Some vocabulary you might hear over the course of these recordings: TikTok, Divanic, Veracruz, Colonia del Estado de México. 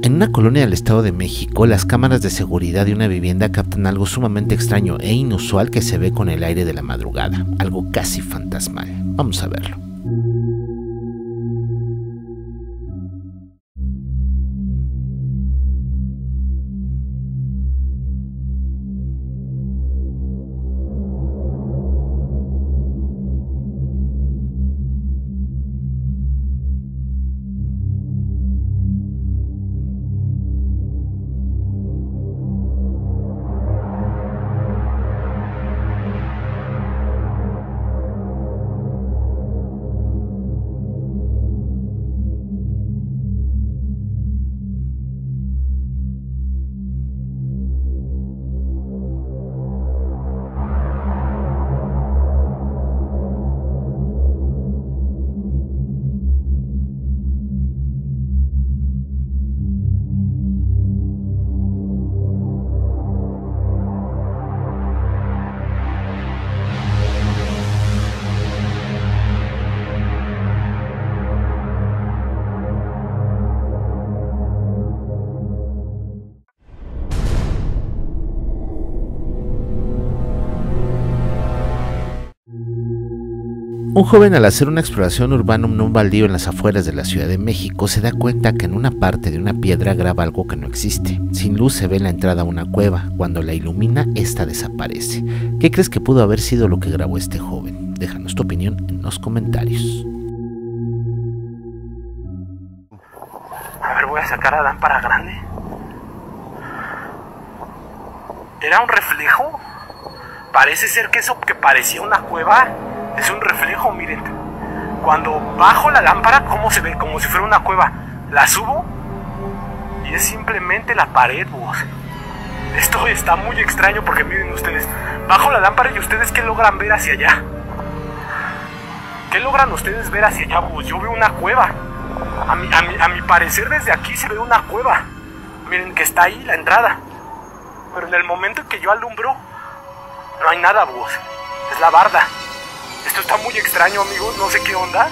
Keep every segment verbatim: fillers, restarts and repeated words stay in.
En una colonia del Estado de México, las cámaras de seguridad de una vivienda captan algo sumamente extraño e inusual que se ve con el aire de la madrugada, algo casi fantasmal. Vamos a verlo. Un joven, al hacer una exploración urbana en un baldío en las afueras de la Ciudad de México, se da cuenta que en una parte de una piedra graba algo que no existe. Sin luz se ve la entrada a una cueva. Cuando la ilumina, esta desaparece. ¿Qué crees que pudo haber sido lo que grabó este joven? Déjanos tu opinión en los comentarios. A ver, voy a sacar a la lámpara grande. ¿Era un reflejo? Parece ser que eso que parecía una cueva es un reflejo, miren. Cuando bajo la lámpara, ¿cómo se ve? Como si fuera una cueva. La subo y es simplemente la pared, vos. Esto está muy extraño porque miren ustedes. Bajo la lámpara y ustedes, ¿qué logran ver hacia allá? ¿Qué logran ustedes ver hacia allá, vos? Yo veo una cueva. A mi, a mi, a mi parecer, desde aquí se ve una cueva. Miren que está ahí la entrada. Pero en el momento en que yo alumbro, no hay nada, vos. Es la barda. Esto está muy extraño, amigos, no sé qué onda.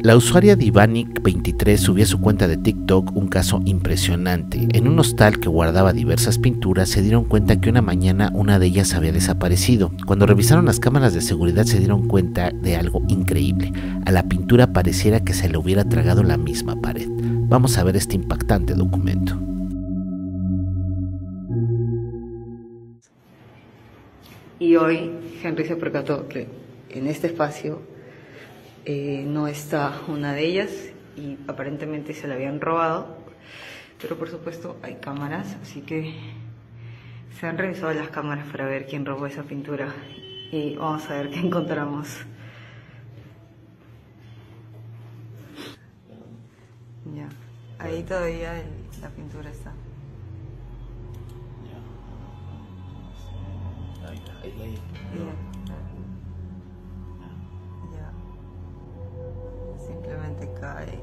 La usuaria Divanic veintitrés subía a su cuenta de TikTok un caso impresionante. En un hostal que guardaba diversas pinturas, se dieron cuenta que una mañana una de ellas había desaparecido. Cuando revisaron las cámaras de seguridad se dieron cuenta de algo increíble. A la pintura pareciera que se le hubiera tragado la misma pared. Vamos a ver este impactante documento. Y hoy Henry se percató que en este espacio eh, no está una de ellas y aparentemente se la habían robado, pero por supuesto hay cámaras, así que se han revisado las cámaras para ver quién robó esa pintura y vamos a ver qué encontramos. Ya, ahí todavía el, la pintura está. Ahí, no. No. Ya. Simplemente cae.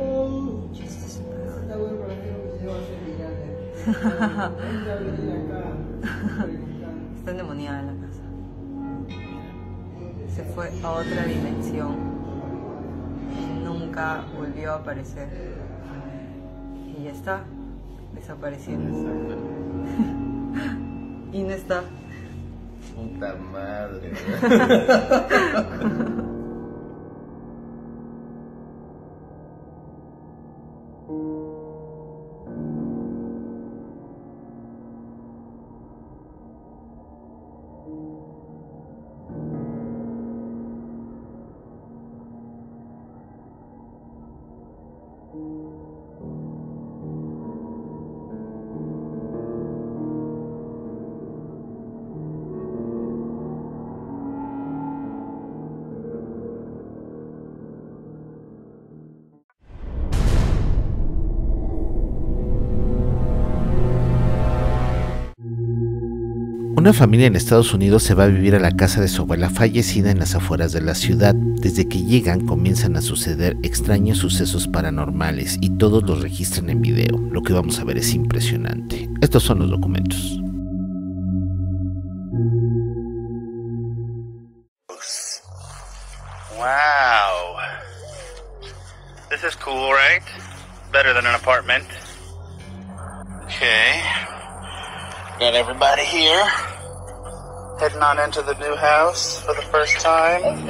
Oh, Jesus. La voy a poner en un video a hacer. Está endemoniada en la casa. Se fue a otra dimensión. Nunca volvió a aparecer. Y ya está. Desapareciendo. Y no está. Puta madre. Una familia en Estados Unidos se va a vivir a la casa de su abuela fallecida en las afueras de la ciudad. Desde que llegan comienzan a suceder extraños sucesos paranormales y todos los registran en video. Lo que vamos a ver es impresionante. Estos son los documentos. Wow. This is cool, right? Better than an apartment. Okay. Got everybody here. Heading on into the new house for the first time.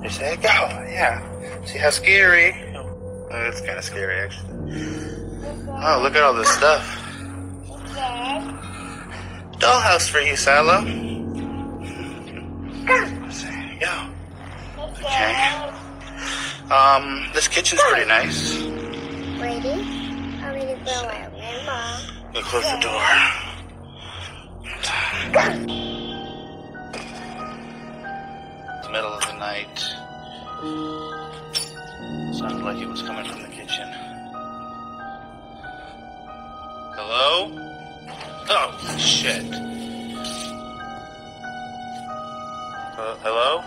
You say go. Yeah. See how scary? Oh, that's kind of scary, actually. Oh, look at all this stuff. Dollhouse for you, Salo. Say go. Okay. Um, this kitchen's pretty nice. Ready? I'm ready to go out, Grandma. Let's close the door. It's middle of the night. Sounded like it was coming from the kitchen. Hello? Oh, shit. Uh, hello?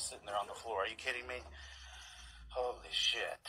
Sitting there on the floor. Are you kidding me? Holy shit.